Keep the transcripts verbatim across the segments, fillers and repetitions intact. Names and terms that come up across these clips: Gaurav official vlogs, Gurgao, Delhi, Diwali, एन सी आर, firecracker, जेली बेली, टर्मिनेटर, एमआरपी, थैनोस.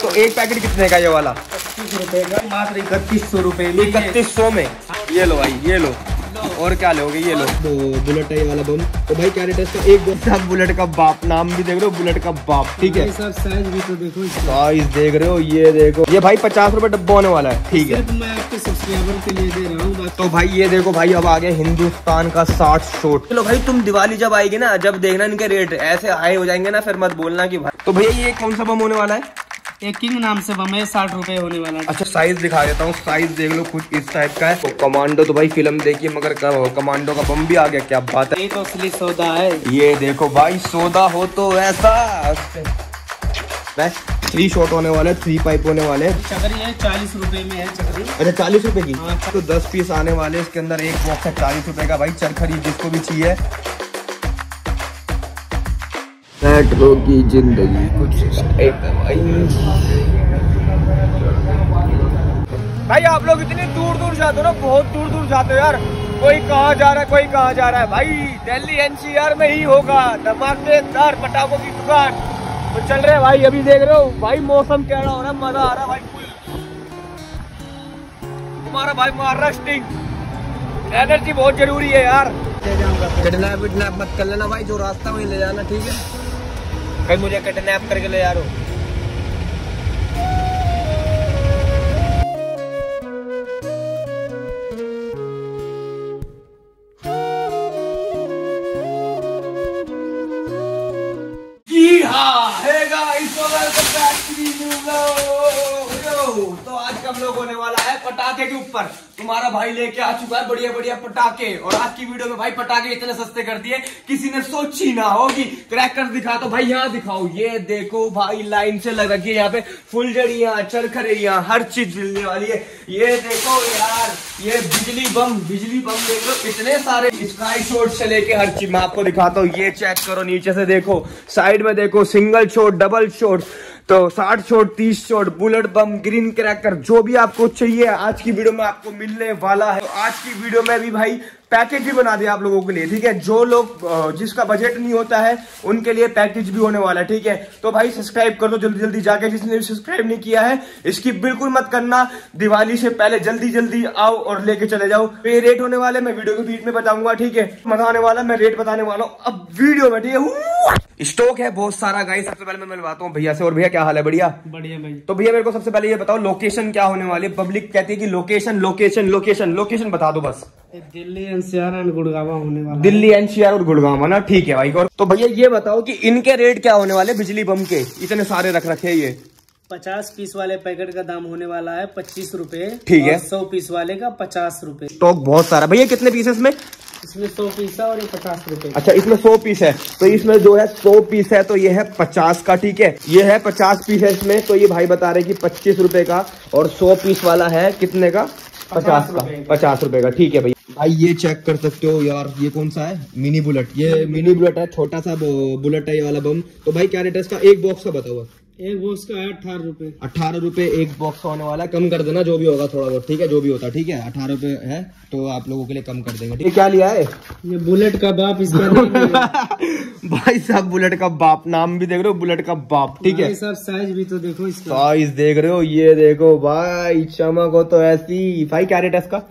तो एक पैकेट कितने का ये वाला? पच्चीस रुपए का, मात्र इकतीस सौ रुपए में, इकतीस सौ में। ये लो भाई, ये लो, और क्या लोगे? ये लो तो बुलेट है वाला बम। तो भाई क्या रेट है इसका? एक बम। बुलेट का बाप, नाम भी देख रहे हो, बुलेट का बाप। ठीक है, साइज भी तो देखो, साइज देख रहे हो। ये देखो, ये भाई पचास रुपए डब्बा होने वाला है। ठीक है, मैं आपके सब्सक्राइबर के लिए दे रहा हूँ। तो भाई ये देखो भाई, अब आ गया हिंदुस्तान का साठ शॉट। चलो भाई, तुम दिवाली जब आएगी ना, जब देखना इनके रेट ऐसे हाई हो जाएंगे ना, फिर मत बोलना की भाई। तो भैया ये कौन सा बम होने वाला है? एक किंग नाम से बम है, साठ रुपए होने वाला। अच्छा साइज दिखा देता हूँ, साइज देख लो, कुछ इस टाइप का है। तो कमांडो, तो भाई फिल्म देखिए, मगर कमांडो का बम भी आ गया, क्या बात है। ये तो असली सौदा है। ये देखो भाई, सौदा हो तो ऐसा। बस थ्री शॉट होने वाले, थ्री पाइप होने वाले। चकरी है चालीस रुपए में है चकरी। अच्छा चालीस रुपए की। हाँ, तो दस पीस आने वाले इसके अंदर। एक बॉक्स है चालीस रुपए का भाई, चरखरी जिसको भी चाहिए। मेट्रो की जिंदगी कुछ भाई। आप लोग इतने दूर दूर जाते हो ना, बहुत दूर दूर जाते हो यार। कोई कहाँ जा रहा है, कोई कहाँ जा रहा है। भाई दिल्ली एन सी आर में ही होगा धमाकेदार पटाखों की दुकान। तो चल रहे भाई, अभी देख रहे हो भाई मौसम कैसा हो रहा है, मजा आ रहा है भाई। तुम्हारा भाई महाराष्ट्रिंग एनर्जी बहुत जरूरी है यार। किडनैप विडनैप मत कर लेना भाई, जो रास्ता वही ले जाना। ठीक है, कहीं मुझे किडनैप करके ले जा रहे हो। तो आज का व्लॉग होने वाला है पटाखे के ऊपर। तुम्हारा भाई लेके आ चुका है बढ़िया बढ़िया पटाखे। और आज की वीडियो में भाई पटाखे इतने सस्ते कर दिए, किसी ने सोची ना होगी। क्रैकर्स दिखा तो भाई, यहाँ दिखाओ। ये देखो भाई, लाइन से लग रखी है यहाँ पे, फुलझड़िया, चरखरिया, हर चीज मिलने वाली है। ये देखो यार, ये बिजली बम, बिजली बम देखो इतने सारे, स्काई शॉट से लेके हर चीज। मैं आपको दिखाता हूँ, ये चेक करो, नीचे से देखो, साइड में देखो, सिंगल शॉट, डबल शॉट, तो साठ शॉट, तीस shot, bullet bomb, green cracker, जो भी आपको चाहिए आज की वीडियो में आपको मिलने वाला है। तो आज की वीडियो में भी भाई पैकेज भी बना दिया आप लोगों के लिए। ठीक है, जो लोग जिसका बजट नहीं होता है उनके लिए पैकेज भी होने वाला है। ठीक है, तो भाई सब्सक्राइब कर दो जल्दी जल्दी जाके, जिसने भी सब्सक्राइब नहीं किया है इसकी बिल्कुल मत करना। दिवाली से पहले जल्दी जल्दी आओ और लेके चले जाओ। तो ये रेट होने वाले, मैं वीडियो के बीच में बताऊंगा। ठीक है, मजा आने वाला, मैं रेट बताने वाला हूँ अब वीडियो में। ठीक है, स्टॉक है बहुत सारा गाइस। सबसे पहले मैं मिलवाता हूँ भैया से। और भैया क्या हाल है? बढ़िया बढ़िया भाई। तो भैया मेरे को सबसे पहले ये बताओ, लोकेशन क्या होने वाली है? पब्लिक कहती है कि लोकेशन लोकेशन लोकेशन लोकेशन बता दो बस। दिल्ली एन सी आर और गुड़गावा होने वाला। दिल्ली एन सी आर और गुड़गावा ना, ठीक है भाई। और तो भैया ये बताओ कि इनके रेट क्या होने वाले बिजली बम के? इतने सारे रख रखे हैं। ये पचास पीस वाले पैकेट का दाम होने वाला है पच्चीस रूपए। ठीक है, सौ पीस वाले का पचास रूपए। स्टॉक बहुत सारा। भैया कितने पीसेस में? इसमें सौ पीस है और ये पचास रूपए। अच्छा, इसमें सौ पीस है, तो इसमें जो है सौ पीस है, तो ये है पचास का। ठीक है, ये है पचास पीस है इसमें, तो ये भाई बता रहे की पच्चीस रूपये का। और सौ पीस वाला है कितने का? पचास का, पचास रूपये का। ठीक है भैया। भाई ये चेक कर सकते हो यार, ये कौन सा है? Mini bullet. ये मिनी बुलेट है, छोटा सा बुलेट है ये वाला बम। तो भाई क्या रेट है इसका? एक बॉक्स का बताओ। एक बॉक्स का है अठारह रुपए। अठारह रुपए एक बॉक्स होने वाला है। कम कर देना जो भी होगा थोड़ा बहुत। ठीक है, जो भी होता है। ठीक है, अठारह रुपए है तो आप लोगों के लिए कम कर देंगे। क्या लिया है? ये बुलेट का बाप, इसका भाई साहब बुलेट का बाप, नाम भी देख रहे हो, बुलेट का बाप। ठीक है, साइज भी तो देखो, साइज देख रहे हो। ये देखो भाई, चमक हो तो ऐसी। भाई क्या रेट है इसका?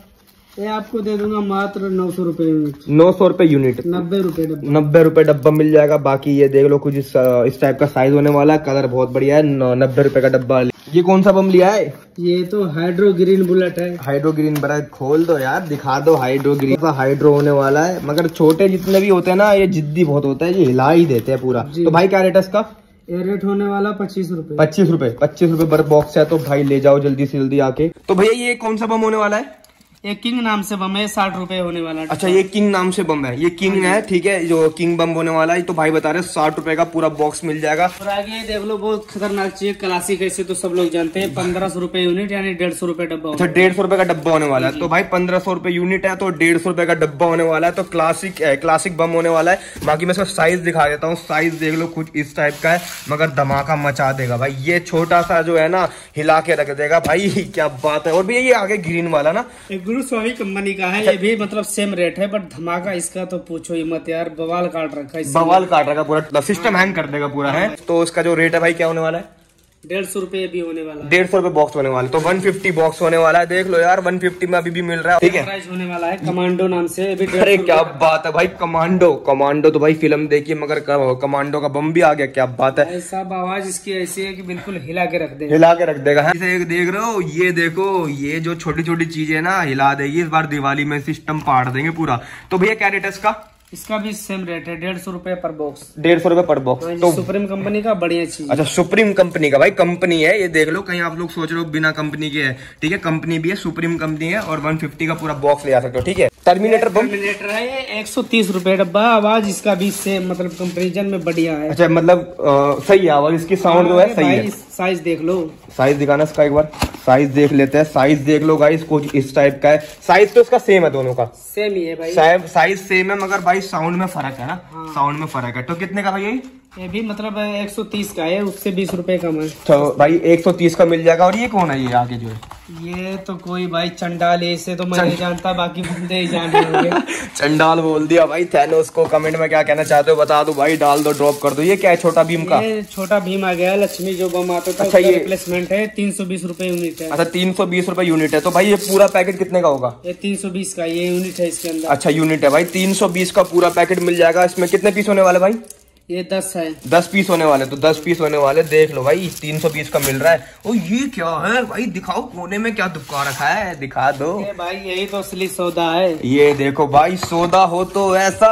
ये आपको दे दूंगा मात्र नौ सौ रुपए यूनिट। नौ सौ रुपए यूनिट, नब्बे रुपए डब्बा, नब्बे रुपए डब्बा मिल जाएगा। बाकी ये देख लो, कुछ इस टाइप का साइज होने वाला है, कलर बहुत बढ़िया है, नब्बे रुपए का डब्बा। ये कौन सा बम लिया है? ये तो हाइड्रो ग्रीन बुलेट है। हाइड्रो ग्रीन बुलेट खोल दो यार, दिखा दो। हाइड्रो ग्रीन का हाइड्रो होने वाला है, मगर छोटे जितने भी होते हैं ना, ये जिद्दी बहुत होता है, ये हिला ही देते हैं पूरा। तो भाई क्या रेट है इसका? ये रेट होने वाला पच्चीस रूपए। पच्चीस रूपए, पच्चीस रूपए पर बॉक्स है, तो भाई ले जाओ जल्दी से जल्दी आके। तो भैया ये कौन सा बम होने वाला है? ये किंग नाम से बम है, साठ रुपए होने वाला। अच्छा, ये किंग नाम से बम है, ये किंग है। ठीक है, जो किंग बम होने वाला है, तो भाई बता रहे साठ रुपए का पूरा बॉक्स मिल जाएगा। और आगे देख लो, बहुत खतरनाक चीज क्लासिक, ऐसे तो सब लोग जानते हैं। पंद्रह सौ रुपए यूनिट, यानी डेढ़ सौ रुपए डब्बा। अच्छा, डेढ़ सौ रुपए का डब्बा होने वाला है। तो भाई पंद्रह सौ रुपए यूनिट है, तो डेढ़ सौ रुपए का डब्बा होने वाला है। तो क्लासिक क्लासिक बम होने वाला है। बाकी मैं इसका साइज दिखा देता हूँ, साइज देख लो, कुछ इस टाइप का है, मगर धमाका मचा देगा भाई। ये छोटा सा जो है ना, हिला के रख देगा भाई, क्या बात है। और भैया ये आगे ग्रीन वाला ना, सदगुरु स्वामी कंपनी का है, ये भी मतलब सेम रेट है, बट धमाका इसका तो पूछो ही मत यार, बवाल काट रखा है, बवाल काट रखा पूरा सिस्टम हैंग कर देगा पूरा है। तो इसका जो रेट है भाई क्या होने वाला है, डेढ़ सौ रूपये भी होने वाला है, डेढ़ सौ रूपये बॉक्स होने वाला है, तो वन फिफ्टी बॉक्स होने वाला है। देख लो यार वन फिफ्टी में अभी भी मिल रहा है, ठीक है। प्राइस होने वाला है कमांडो नाम से। अरे क्या बात है भाई, कमांडो कमांडो तो भाई फिल्म देखिए, मगर कमांडो का बम भी आ गया, क्या बात है। सब आवाज इसकी ऐसी है कि बिल्कुल हिला के रख देगा, हिला के रख देगा। एक देख रहे हो, ये देखो, ये जो छोटी छोटी चीज है ना हिला देगी। इस बार दिवाली में सिस्टम फाड़ देंगे पूरा। तो भैया क्या रेट है इसका? इसका भी सेम रेट है, डेढ़ सौ रूपये पर बॉक्स, डेढ़ सौ रूपये पर बॉक्स। तो सुप्रीम कंपनी का बढ़िया चीज। अच्छा सुप्रीम कंपनी का, भाई कंपनी है ये, देख लो कहीं आप लोग सोच रहे हो बिना कंपनी के है, ठीक है, कंपनी भी है, सुप्रीम कंपनी है, और एक सौ पचास का पूरा बॉक्स ले आ सकते हो, ठीक है। टर्मिनेटर टर्मिनेटर है एक सौ तीस रूपये डब्बा। आवाज इसका भी सेम मतलब कंपेरिजन में बढ़िया है। अच्छा मतलब आ, सही है आवाज इसकी, साउंड जो है सही है। साइज देख लो, साइज दिखाना इसका एक बार, साइज देख लेते हैं। साइज देख लो गाइस, कुछ इस टाइप का है। साइज तो इसका सेम है, दोनों का सेम ही है भाई, साइज सेम है, मगर भाई साउंड में फर्क है ना। हाँ। साउंड में फर्क है। तो कितने का भाई ये? ये भी मतलब एक सौ तीस का है, उससे बीस रुपए कम है। तो भाई एक सौ तीस का मिल जाएगा। और ये कौन है ये आगे जो है? ये तो कोई भाई चंडाल है, इसे तो मैं नहीं जानता, बाकी बंदे ही जानते होंगे। चंडाल बोल दिया भाई, थैनोस को कमेंट में क्या कहना चाहते हो बता दो भाई, डाल दो, ड्रॉप कर दो। ये क्या है? छोटा भीम का, ये छोटा भीम आ गया, लक्ष्मी जो बम आता था। अच्छा ये रिप्लेसमेंट है, तीन सौ बीस रूपए यूनिट है। अच्छा तीन सौ बीस रूपए यूनिट है। तो भाई ये पूरा पैकेट कितने का होगा? ये तीन सौ बीस का ये यूनिट है इसके अंदर। अच्छा यूनिट है भाई, तीन सौ बीस का पूरा पैकेट मिल जाएगा। इसमें कितने पीस होने वाले भाई? ये दस है, दस पीस होने वाले। तो दस पीस होने वाले, देख लो भाई तीन सौ बीस का मिल रहा है। ओ ये क्या है भाई, दिखाओ कोने में क्या दुबका रखा है, दिखा दो। ये भाई यही तो असली सौदा है। ये देखो भाई, सौदा हो तो ऐसा,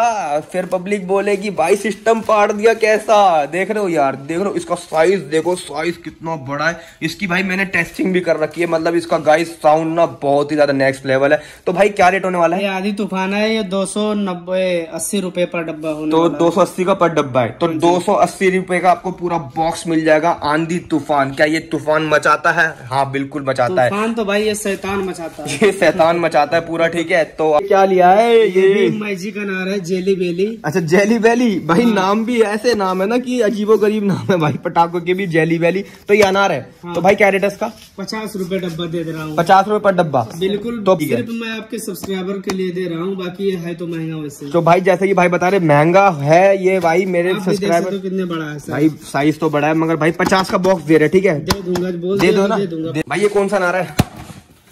फिर पब्लिक बोलेगी भाई सिस्टम फाड़ दिया कैसा। देख रहे हो यार, देख रहे हो इसका साइज, देखो साइज कितना बड़ा है। इसकी भाई मैंने टेस्टिंग भी कर रखी है, मतलब इसका गाइस साउंड ना बहुत ही ज्यादा नेक्स्ट लेवल है। तो भाई क्या रेट होने वाला है? आधी तूफान है ये, दो सौ नब्बे अस्सी रूपये पर डब्बा। तो दो सौ अस्सी का पर डब्बा है, तो दो सौ अस्सी रुपए का आपको पूरा बॉक्स मिल जाएगा। आंधी तूफान, क्या ये तूफान मचाता है? हाँ बिल्कुल मचाता है तूफान। तो भाई ये शैतान मचाता है, ये शैतान मचाता है पूरा, ठीक है। तो क्या लिया है ये, ये मैजिक अनार है, जेली बेली। अच्छा जेली बेली भाई। हाँ। नाम भी ऐसे नाम है ना कि अजीबो गरीब नाम है भाई, पटाखों के भी जेली बेली। तो ये अनार है। हाँ। तो भाई क्या रेट है इसका? पचास रूपए डब्बा दे रहा हूँ, पचास रूपए पर डब्बा, बिल्कुल। तो सिर्फ मैं आपके सब्सक्राइबर के लिए दे रहा हूँ, बाकी है तो महंगा वैसे। तो भाई जैसे कि भाई बता रहे महंगा है ये भाई, मेरे सब्सक्राइबर तो कितने बड़ा है भाई, साइज तो बड़ा है, मगर भाई पचास का बॉक्स दे रहे, ठीक है, दे दूंगा, बोल दे दो ना, दे दूंगा भाई। ये कौन सा नारा है?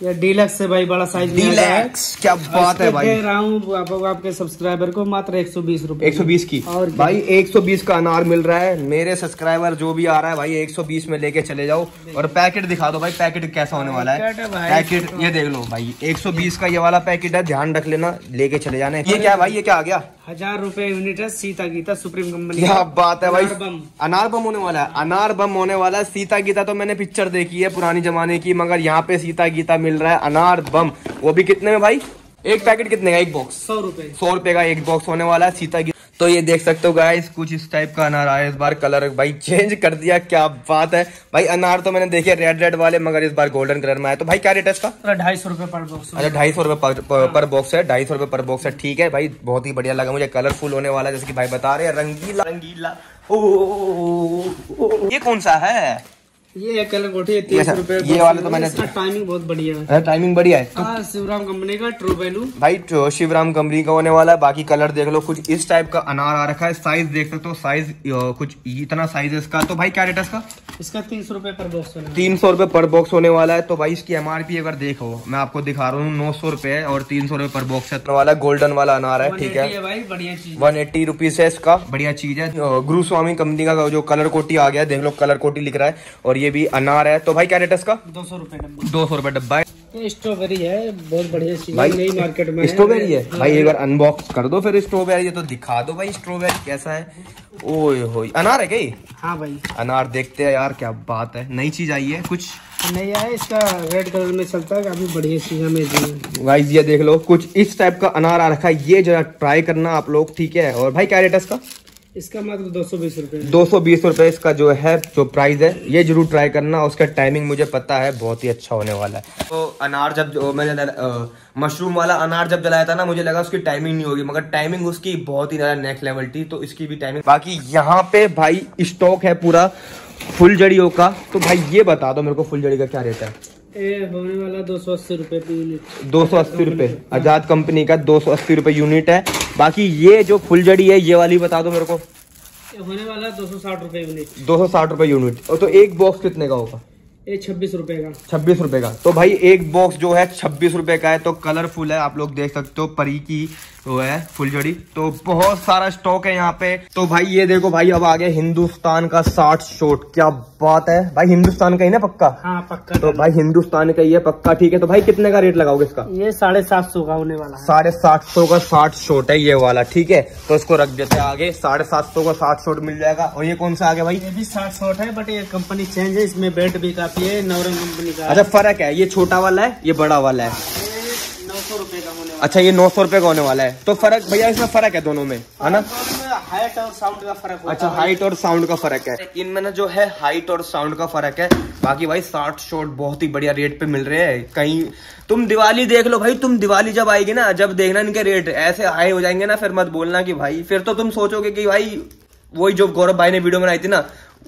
ये डीलक्स है भाई, बड़ा साइज डीलक्स, क्या बात है भाई। दे रहा हूँ आप, आपके सब्सक्राइबर को मात्र एक सौ बीस रूपये, एक सौ बीस की। और भाई एक सौ बीस का अनार मिल रहा है। मेरे सब्सक्राइबर जो भी आ रहा है भाई, एक सौ बीस में लेके चले जाओ। और पैकेट दिखा दो भाई, पैकेट कैसा होने वाला है। पैकेट ये देख लो भाई, एक सौ बीस का ये वाला पैकेट है, ध्यान रख लेना, लेके चले जाने। ये क्या भाई, ये क्या आ गया? हजार रूपये यूनिट है, सीता गीता सुप्रीम कंपनी। क्या बात है भाई, अनार बम होने वाला है, अनार बम होने वाला है। सीता गीता तो मैंने पिक्चर देखी है पुरानी जमाने की, मगर यहाँ पे सीता गीता मिल रहा है, अनार बम। वो भी कितने में भाई? एक पैकेट कितने का? एक बॉक्स सौ रूपये, सौ रूपये का एक बॉक्स होने वाला है सीता गीता। तो ये देख सकते हो गाइस, कुछ इस टाइप का अनार आया। इस बार कलर भाई चेंज कर दिया, क्या बात है भाई। अनार तो मैंने देखे रेड रेड वाले, मगर इस बार गोल्डन कलर में आया। तो भाई क्या रेट है इसका? ढाई सौ रुपये पर बॉक्स। अच्छा ढाई सौ रुपये पर बॉक्स है, ढाई सौ रुपये पर बॉक्स है, ठीक है भाई। बहुत ही बढ़िया लगा मुझे, कलरफुल होने वाला जैसे कि भाई बता रहे हैं, रंगीला रंगीला। ओ ये कौन सा है? ये कलर कोठी है, तीस रुपए ये वाले। तो मैंने टाइमिंग बहुत बढ़िया है, टाइमिंग बढ़िया है। तो शिवराम कंपनी का ट्रू वैल्यू भाई, शिवराम कंपनी का होने वाला है। बाकी कलर देख लो, कुछ इस टाइप का अनार आ रखा है। साइज देख सकते हो, साइज कुछ इतना साइज है इसका। तो भाई क्या रेट है इसका? इसका तीन सौ रुपए पर बॉक्स, तीन सौ रुपए पर बॉक्स होने वाला है। तो भाई इसकी एमआरपी अगर देखो, मैं आपको दिखा रहा हूँ, नौ सौ रुपए और तीन सौ रुपए पर बॉक्स है वाला, गोल्डन वाला अनार है, ठीक है भाई, बढ़िया चीज। वन एट्टी रुपीज है इसका, बढ़िया चीज है। गुरु स्वामी कंपनी का जो कलर कोटी आ गया, देख लो कलर कोटी लिख रहा है, और ये भी अनार है। तो भाई क्या रेट है इसका? दो सौ रुपए डब्बा, दो सौ रुपए डब्बा। स्ट्रॉबेरी है, बहुत बढ़िया चीज भाई, नई मार्केट में स्ट्रॉबेरी है भाई। एक बार अनबॉक्स कर दो फिर स्ट्रॉबेरी, ये तो दिखा दो भाई स्ट्रॉबेरी कैसा है। ओए होए अनार है क्या? हाँ भाई अनार, देखते हैं यार, क्या बात है, नई चीज आई है, कुछ नहीं आया। इसका रेड कलर में चलता है, काफी बढ़िया चीज है गाइस। ये देख लो, कुछ इस टाइप का अनार आ रखा है, ये जरा ट्राई करना आप लोग, ठीक है। और भाई क्या रेट है इसका? इसका मात्र दो सौ बीस रुपये, दो सौ बीस रुपये इसका जो है जो प्राइस है। ये जरूर ट्राई करना, उसका टाइमिंग मुझे पता है, बहुत ही अच्छा होने वाला है। तो अनार जब मैंने मशरूम वाला अनार जब जलाया था ना, मुझे लगा उसकी टाइमिंग नहीं होगी, मगर टाइमिंग उसकी बहुत ही ज़्यादा नेक्स्ट लेवल थी। तो इसकी भी टाइमिंग। बाकी यहाँ पे भाई स्टॉक है पूरा फुलझड़ियों का। तो भाई ये बता दो मेरे को, फुलझड़ी का क्या रेट है? होने वाला दो सौ अस्सी रूपए यूनिट, दो सौ अस्सी रूपए आजाद कंपनी का दो सौ अस्सी रूपए यूनिट है। बाकी ये जो फुल जड़ी है ये वाली बता दो मेरे को, होने वाला दो सौ साठ रूपए यूनिट, दो सौ साठ रूपए यूनिट। और तो एक बॉक्स कितने का होगा? ये छब्बीस रुपए का, छब्बीस रुपए का। तो भाई एक बॉक्स जो है छब्बीस रुपए का है। तो कलरफुल है, आप लोग देख सकते हो, परी की वो है फुलझड़ी। तो बहुत सारा स्टॉक है यहाँ पे। तो भाई ये देखो भाई, अब आ गया हिंदुस्तान का साठ शॉट। क्या बात है भाई, हिंदुस्तान का ही ना पक्का? हाँ पक्का। तो भाई हिंदुस्तान का ही है पक्का, ठीक है। तो भाई कितने का रेट लगाओगे इसका? ये साढ़े सात सौ का होने वाला है। साढ़े सात सौ का साठ शॉट है ये वाला, ठीक है। तो इसको रख देते हैं आगे, साढ़े सात सौ का साठ शॉट मिल जाएगा। और ये कौन सा आ गया भाई? ये भी साठ शॉट है, बट ये कंपनी चेंज है, इसमें बेल्ट भी काफी है, नवरंग कंपनी का। अच्छा फर्क है, ये छोटा वाला है, ये बड़ा वाला है। नौ सौ रुपए का होने वाला। अच्छा ये नौ सौ रुपए का होने वाला है। तो फर्क भैया इसमें फर्क है दोनों में, है ना? हाइट और साउंड का फर्क होता है। अच्छा हाइट और साउंड का फर्क है इनमें ना, जो है हाइट और साउंड का फर्क है। बाकी भाई साठ शॉट बहुत ही बढ़िया रेट पे मिल रहे हैं। कहीं तुम दिवाली देख लो भाई, तुम दिवाली जब आएगी ना, जब देखना इनके रेट ऐसे हाई हो जाएंगे ना, फिर मत बोलना कि भाई, फिर तो तुम सोचोगे कि भाई वही जो गौरव भाई ने वीडियो बनाई थी ना,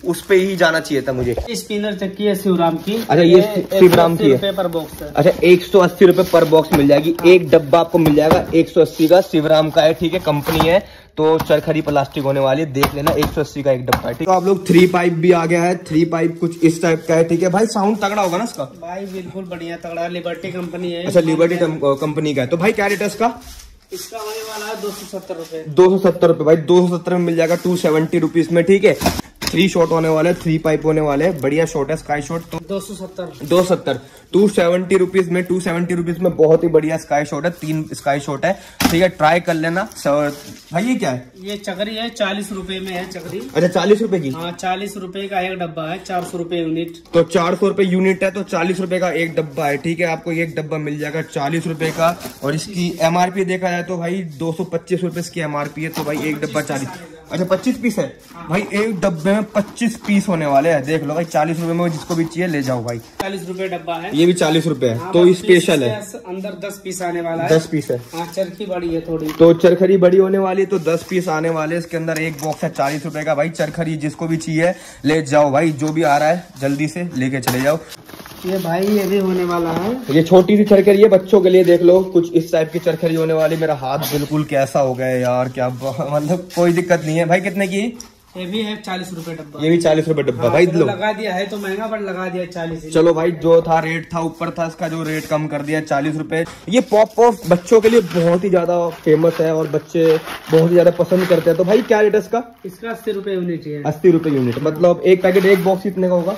उस पे ही जाना चाहिए था मुझे। स्पिनर चक्की है शिवराम की। अच्छा ये शिवराम की है पर बॉक्स है। अच्छा एक सौ अस्सी रुपए पर बॉक्स मिल जाएगी। हाँ। एक डब्बा आपको मिल जाएगा एक सौ अस्सी का, शिवराम का है, ठीक है, कंपनी है। तो चरखरी प्लास्टिक होने वाली है, देख लेना, एक सौ अस्सी का एक डब्बा। तो आप लोग थ्री पाइप भी आ गया है, थ्री पाइप कुछ इस टाइप का है, ठीक है। भाई साउंड तगड़ा होगा ना इसका? भाई बिल्कुल बढ़िया तगड़ा, लिबर्टी कंपनी है। अच्छा लिबर्टी कंपनी का है। तो भाई क्या रेट है इसका? इसका होने वाला है दो सौ सत्तर रुपए। दो सौ सत्तर रुपए भाई, दो सौ सत्तर में मिल जाएगा, टू सेवेंटी रुपीज में, ठीक है। थ्री शॉट होने वाले, थ्री पाइप होने वाले, बढ़िया शॉट है, स्काई शॉट। तो दो सौ सत्तर, दो सत्तर टू सेवेंटी रुपीज में, टू सेवेंटी रुपीज में बहुत ही बढ़िया स्काई शॉट है, तीन स्काई शॉट है, ठीक है, ट्राई कर लेना। भाई ये क्या है? ये चकरी है, चालीस रुपए में है चकरी। अच्छा चालीस रुपए की? हाँ चालीस रुपए का एक डब्बा है, चार सौ रुपए यूनिट। तो चार सौ रुपए यूनिट है, तो चालीस रुपए का एक डब्बा है, ठीक है। आपको एक डब्बा मिल जाएगा चालीस रुपए का। और इसकी एम आर पी देखा जाए तो भाई दो सौ पच्चीस रुपए इसकी एम आर पी है। तो भाई एक डब्बा चालीस, अच्छा पच्चीस पीस है भाई, एक डब्बे में पच्चीस पीस होने वाले हैं। देख लो भाई, चालीस रुपए में जिसको भी चाहिए ले जाओ भाई। चालीस रुपए डब्बा है, ये भी चालीस रुपए है। तो स्पेशल है, अंदर दस पीस आने वाला है। दस पीस है, चरखी बड़ी है थोड़ी, तो चरखरी बड़ी होने वाली है, तो दस पीस आने वाले इसके अंदर। एक बॉक्स है चालीस रुपए का भाई, चरखरी जिसको भी चाहिए ले जाओ भाई, जो भी आ रहा है जल्दी से लेके चले जाओ। ये भाई ये भी होने वाला है, ये छोटी सी चरखरी है बच्चों के लिए, देख लो कुछ इस टाइप की चरखरी होने वाली। मेरा हाथ बिल्कुल कैसा हो गया यार, क्या मतलब, कोई दिक्कत नहीं है। भाई कितने की? ये भी है चालीस रुपए डब्बा। ये भी चालीस रुपए डब्बा। हाँ, भाई तो लगा दिया है, तो महंगा पर लगा दिया चालीस। चलो भाई, जो था रेट था ऊपर था इसका, जो रेट कम कर दिया चालीस रुपए। ये पॉप पॉप बच्चों के लिए बहुत ही ज्यादा फेमस है और बच्चे बहुत ही ज्यादा पसंद करते हैं। तो भाई क्या रेट है इसका? इसका अस्सी रुपए यूनिट है। अस्सी रुपए यूनिट, मतलब एक पैकेट, एक बॉक्स कितने का होगा?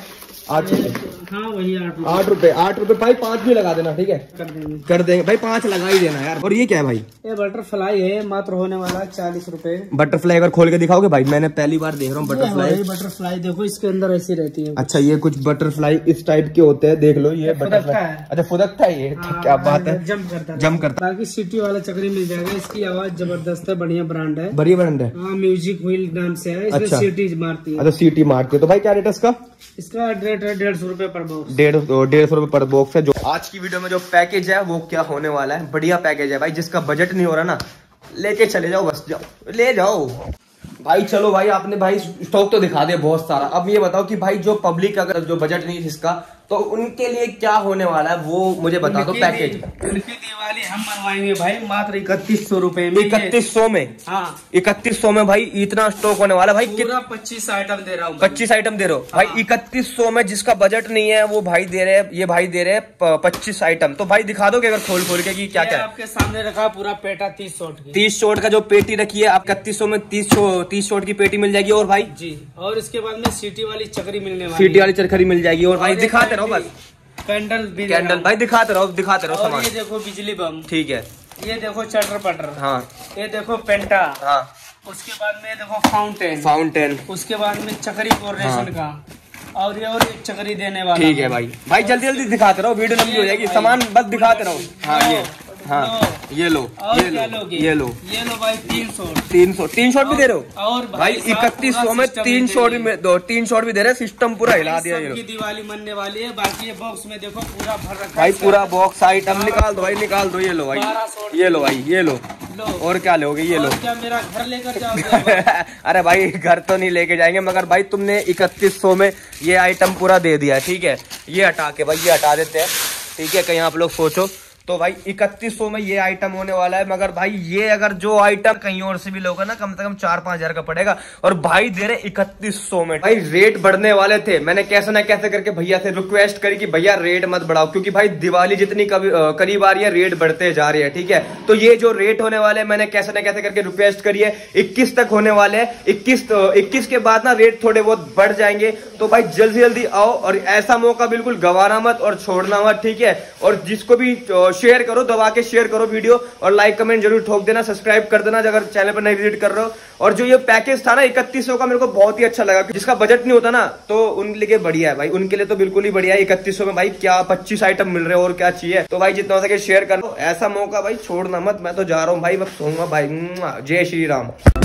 आठ रुपए। हाँ वही आठ रुपए। आठ रुपए भाई, पाँच भी लगा देना, ठीक है, कर देंगे कर देंगे भाई, पाँच लगा ही देना यार। और ये क्या है भाई? ये बटरफ्लाई है, मात्र होने वाला चालीस रुपए। बटरफ्लाई अगर खोल के दिखाओगे भाई, मैंने पहली बार देख रहा हूँ बटरफ्लाई। बटरफ्लाई देखो, इसके अंदर ऐसी रहती है। अच्छा ये कुछ बटरफ्लाई इस टाइप के होते हैं, देख लो ये बटरफ्लाई। अच्छा फुदकता है ये, क्या बात है, जंप करता है, जंप करता है। बाकी सिटी वाला चक्री मिल जाएगा, इसकी आवाज जबरदस्त है, बढ़िया ब्रांड है, बढ़िया ब्रांड है। हाँ म्यूजिक व्हील नाम से है, इसमें सीटी मारती है। अच्छा सीटी मारती है। तो भाई क्या रेट है इसका? इसका रेट है डेढ़ सौ रुपए पर बॉक्स। डेढ़ डेढ़ सौ रुपए पर बॉक्स है। जो आज की वीडियो में जो पैकेज है वो क्या होने वाला है, बढ़िया पैकेज है भाई, जिसका बजट नहीं हो रहा ना, लेके चले जाओ, बस जाओ ले जाओ भाई। चलो भाई, आपने भाई स्टॉक तो दिखा दिया बहुत सारा। अब ये बताओ कि भाई जो पब्लिक अगर जो बजट नहीं जिसका, तो उनके लिए क्या होने वाला है वो मुझे बता दो। पैकेज उनकी दिवाली हम मनवाएंगे भाई मात्र इकतीस सौ रूपये में। इकतीस सौ में? हाँ इकतीस सौ में भाई इतना स्टॉक होने वाला भाई। पूरा पच्चीस आइटम दे रहा हूँ। पच्चीस आइटम दे रहे हो भाई इकतीस सौ में। जिसका बजट नहीं है वो भाई दे रहे हैं, ये भाई दे रहे हैं पच्चीस आइटम। तो भाई दिखा दोगे अगर खोल खोल के की क्या क्या? आपके सामने रखा पूरा पेटा, तीस शॉट तीस शॉट का जो पेटी रखी है आप, इकतीस सौ में तीस तीस शॉट की पेटी मिल जाएगी। और भाई जी, और इसके बाद में सीटी वाली चकरी मिलने वाली, सीटी वाली चरखरी मिल जाएगी। और भाई दिखाते बस कैंडल भी, कैंडल भाई दिखाते रहो दिखाते रहो सामान। ये देखो बिजली बम, ठीक है, ये देखो चटर पटर। हाँ ये देखो पेंटा। हाँ उसके बाद में देखो फाउंटेन, फाउंटेन उसके बाद में चकरी कोरेशन का। और ये और एक चकरी देने वाला, ठीक है भाई। भाई जल्दी जल्दी दिखाते रहो, वीडियो लंबी हो जाएगी, सामान बस दिखाते रहो। हाँ ये हाँ ये लो ये लो ये लो ये लो भाई तीन शॉट तीन शॉट तीन शॉट भी दे रहे हो और भाई इकतीस सौ में तीन शॉट भी दो तीन शॉट भी दे रहे, सिस्टम पूरा हिला दिया। ये दिवाली मनने वाली है। बाकी ये बॉक्स में देखो पूरा भर रखा है भाई, पूरा बॉक्स आइटम निकाल दो भाई, निकाल दो। ये लो भाई ये लो भाई ये लो और क्या लोगे? ये लो क्या मेरा घर लेकर जाओगे? अरे भाई घर तो नहीं लेके जाएंगे, मगर भाई तुमने इकतीस सौ में ये आइटम पूरा दे दिया। ठीक है ये हटा के भाई ये हटा देते हैं, ठीक है कहीं आप लोग सोचो तो भाई इकतीस सौ में ये आइटम होने वाला है। मगर भाई ये अगर जो आइटम कहीं और से भी लोगे ना कम से कम चार पांच हजार का पड़ेगा, और भाई दे रहे इकतीस सौ में। भाई रेट बढ़ने वाले थे, मैंने कैसे ना कैसे करके भैया से रिक्वेस्ट करी कि भैया रेट मत बढ़ाओ, क्योंकि भाई दिवाली जितनी करीब आ रही है रेट बढ़ते जा रहे हैं। ठीक है तो ये जो रेट होने वाले मैंने कैसे ना कैसे करके रिक्वेस्ट करी है, इक्कीस तक होने वाले है। इक्कीस इक्कीस के बाद ना रेट थोड़े बहुत बढ़ जाएंगे। तो भाई जल्दी जल्दी आओ और ऐसा मौका बिल्कुल गंवाना मत और छोड़ना मत। ठीक है और जिसको भी शेयर करो, दबा के शेयर करो वीडियो, और लाइक कमेंट जरूर ठोक देना, सब्सक्राइब कर देना अगर चैनल पर नई विजिट कर रहे हो। और जो ये पैकेज था ना इकतीस सौ का, मेरे को बहुत ही अच्छा लगा। जिसका बजट नहीं होता ना तो उनके लिए बढ़िया है भाई, उनके लिए तो बिल्कुल ही बढ़िया है। इकतीस सौ में भाई क्या पच्चीस आइटम मिल रहे हो, और क्या चाहिए? तो भाई जितना हो सके शेयर करो, ऐसा मौका भाई छोड़ना मत। मैं तो जा रहा हूँ भाई, मैं सोऊंगा भाई। जय श्री राम।